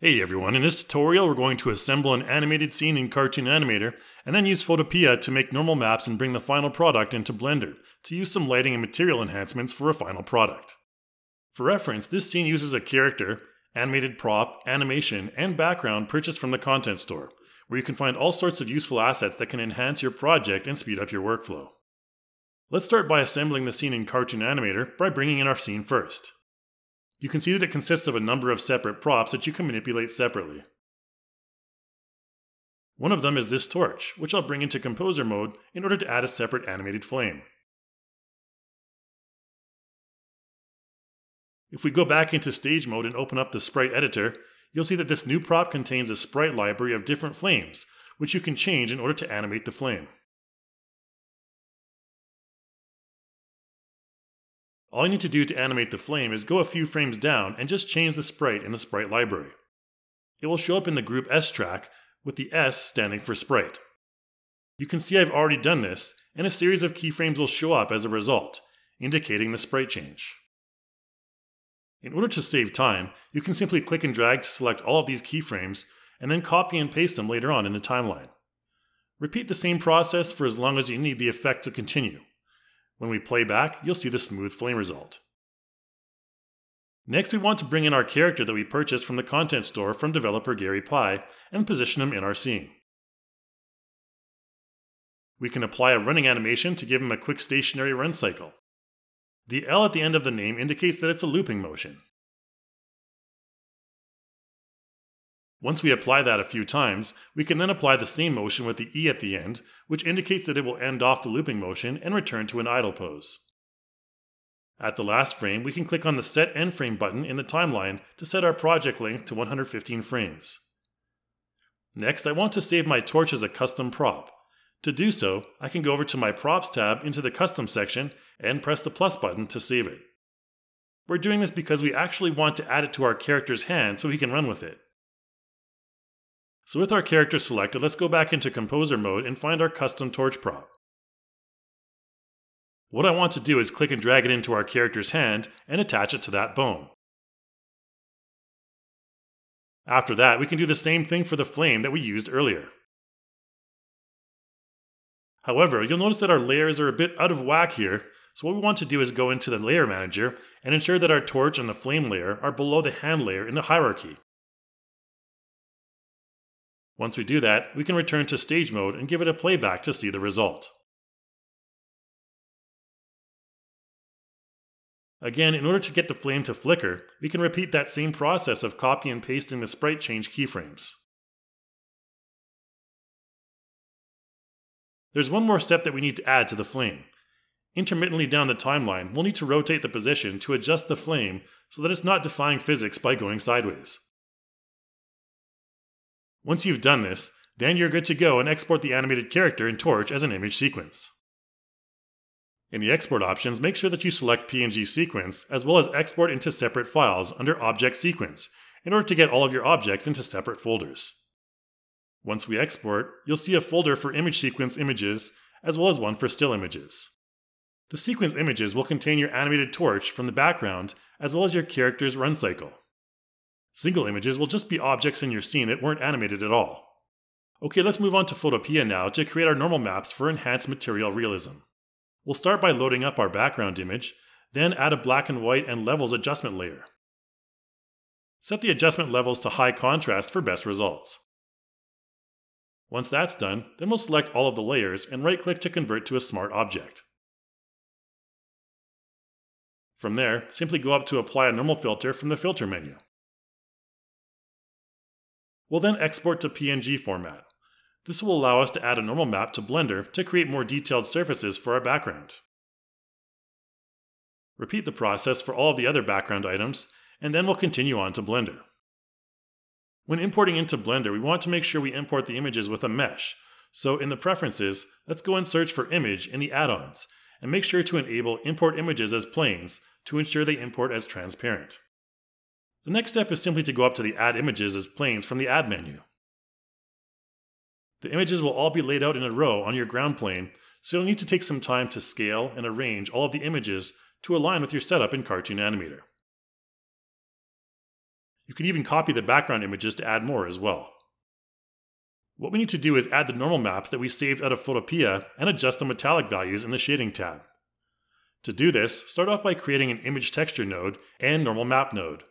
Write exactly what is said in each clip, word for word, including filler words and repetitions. Hey everyone, in this tutorial we're going to assemble an animated scene in Cartoon Animator and then use Photopea to make normal maps and bring the final product into Blender to use some lighting and material enhancements for a final product. For reference, this scene uses a character, animated prop, animation, and background purchased from the content store, where you can find all sorts of useful assets that can enhance your project and speed up your workflow. Let's start by assembling the scene in Cartoon Animator by bringing in our scene first. You can see that it consists of a number of separate props that you can manipulate separately. One of them is this torch, which I'll bring into composer mode in order to add a separate animated flame. If we go back into stage mode and open up the sprite editor, you'll see that this new prop contains a sprite library of different flames, which you can change in order to animate the flame. All you need to do to animate the flame is go a few frames down and just change the sprite in the sprite library. It will show up in the group S track, with the S standing for sprite. You can see I've already done this, and a series of keyframes will show up as a result, indicating the sprite change. In order to save time, you can simply click and drag to select all of these keyframes, and then copy and paste them later on in the timeline. Repeat the same process for as long as you need the effect to continue. When we play back, you'll see the smooth flame result. Next, we want to bring in our character that we purchased from the content store from developer Gary Pye and position him in our scene. We can apply a running animation to give him a quick stationary run cycle. The L at the end of the name indicates that it's a looping motion. Once we apply that a few times, we can then apply the same motion with the E at the end, which indicates that it will end off the looping motion and return to an idle pose. At the last frame, we can click on the Set End Frame button in the timeline to set our project length to one hundred fifteen frames. Next, I want to save my torch as a custom prop. To do so, I can go over to my Props tab into the Custom section and press the plus button to save it. We're doing this because we actually want to add it to our character's hand so he can run with it. So with our character selected, let's go back into composer mode and find our custom torch prop. What I want to do is click and drag it into our character's hand and attach it to that bone. After that, we can do the same thing for the flame that we used earlier. However, you'll notice that our layers are a bit out of whack here, so what we want to do is go into the layer manager and ensure that our torch and the flame layer are below the hand layer in the hierarchy. Once we do that, we can return to stage mode and give it a playback to see the result. Again, in order to get the flame to flicker, we can repeat that same process of copy and pasting the sprite change keyframes. There's one more step that we need to add to the flame. Intermittently down the timeline, we'll need to rotate the position to adjust the flame so that it's not defying physics by going sideways. Once you've done this, then you're good to go and export the animated character and torch as an image sequence. In the export options, make sure that you select P N G sequence as well as export into separate files under object sequence in order to get all of your objects into separate folders. Once we export, you'll see a folder for image sequence images as well as one for still images. The sequence images will contain your animated torch from the background as well as your character's run cycle. Single images will just be objects in your scene that weren't animated at all. Okay, let's move on to Photopea now to create our normal maps for enhanced material realism. We'll start by loading up our background image, then add a black and white and levels adjustment layer. Set the adjustment levels to high contrast for best results. Once that's done, then we'll select all of the layers and right-click to convert to a smart object. From there, simply go up to apply a normal filter from the filter menu. We'll then export to P N G format. This will allow us to add a normal map to Blender to create more detailed surfaces for our background. Repeat the process for all of the other background items, and then we'll continue on to Blender. When importing into Blender, we want to make sure we import the images with a mesh. So in the preferences, let's go and search for image in the add-ons, and make sure to enable import images as planes to ensure they import as transparent. The next step is simply to go up to the Add Images as Planes from the Add menu. The images will all be laid out in a row on your ground plane, so you'll need to take some time to scale and arrange all of the images to align with your setup in Cartoon Animator. You can even copy the background images to add more as well. What we need to do is add the normal maps that we saved out of Photopea and adjust the metallic values in the shading tab. To do this, start off by creating an image texture node and normal map node.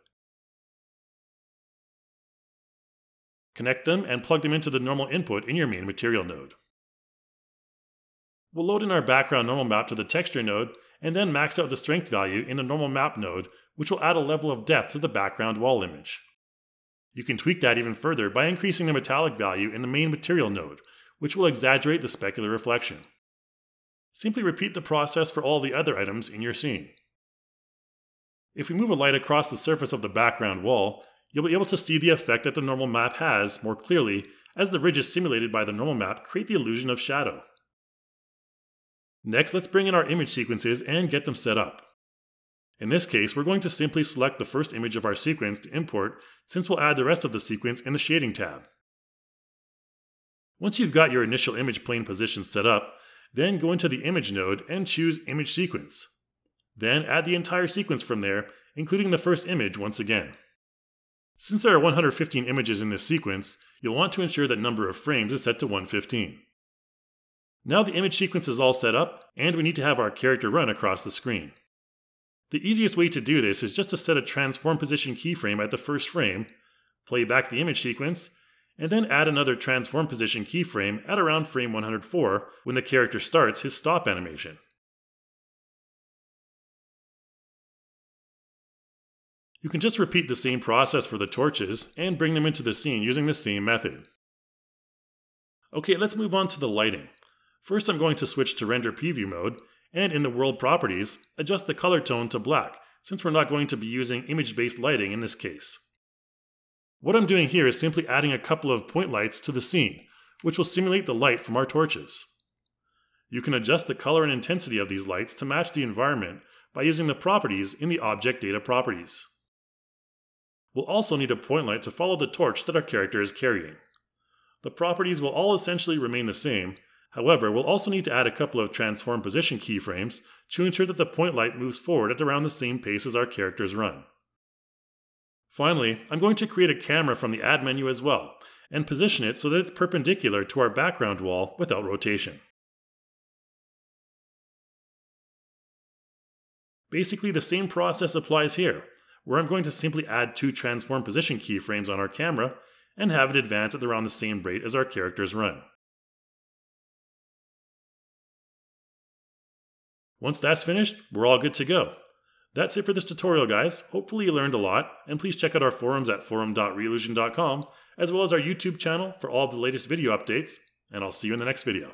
Connect them and plug them into the normal input in your main material node. We'll load in our background normal map to the texture node and then max out the strength value in the normal map node, which will add a level of depth to the background wall image. You can tweak that even further by increasing the metallic value in the main material node, which will exaggerate the specular reflection. Simply repeat the process for all the other items in your scene. If we move a light across the surface of the background wall, you'll be able to see the effect that the normal map has more clearly, as the ridges simulated by the normal map create the illusion of shadow. Next, let's bring in our image sequences and get them set up. In this case, we're going to simply select the first image of our sequence to import, since we'll add the rest of the sequence in the Shading tab. Once you've got your initial image plane position set up, then go into the Image node and choose Image Sequence. Then add the entire sequence from there, including the first image once again. Since there are one hundred fifteen images in this sequence, you'll want to ensure that number of frames is set to one hundred fifteen. Now the image sequence is all set up, and we need to have our character run across the screen. The easiest way to do this is just to set a transform position keyframe at the first frame, play back the image sequence, and then add another transform position keyframe at around frame one hundred four when the character starts his stop animation. You can just repeat the same process for the torches and bring them into the scene using the same method. Okay, let's move on to the lighting. First, I'm going to switch to render preview mode, and in the world properties, adjust the color tone to black, since we're not going to be using image-based lighting in this case. What I'm doing here is simply adding a couple of point lights to the scene, which will simulate the light from our torches. You can adjust the color and intensity of these lights to match the environment by using the properties in the Object Data properties. We'll also need a point light to follow the torch that our character is carrying. The properties will all essentially remain the same. However, we'll also need to add a couple of transform position keyframes to ensure that the point light moves forward at around the same pace as our character's run. Finally, I'm going to create a camera from the add menu as well, and position it so that it's perpendicular to our background wall without rotation. Basically, the same process applies here, where I'm going to simply add two transform position keyframes on our camera and have it advance at around the same rate as our character's run. Once that's finished, we're all good to go. That's it for this tutorial, guys. Hopefully you learned a lot, and please check out our forums at forum dot reillusion dot com, as well as our YouTube channel for all of the latest video updates, and I'll see you in the next video.